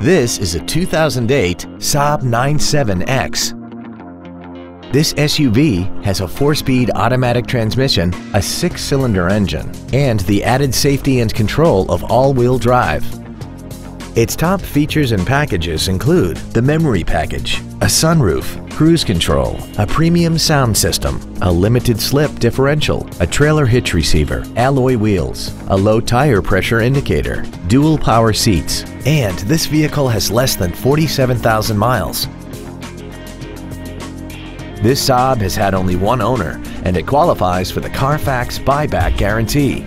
This is a 2008 Saab 9-7X. This SUV has a 4-speed automatic transmission, a 6-cylinder engine, and the added safety and control of all-wheel drive. Its top features and packages include the memory package, a sunroof, cruise control, a premium sound system, a limited slip differential, a trailer hitch receiver, alloy wheels, a low tire pressure indicator, dual power seats, and this vehicle has less than 47,000 miles. This Saab has had only one owner, and it qualifies for the Carfax buyback guarantee.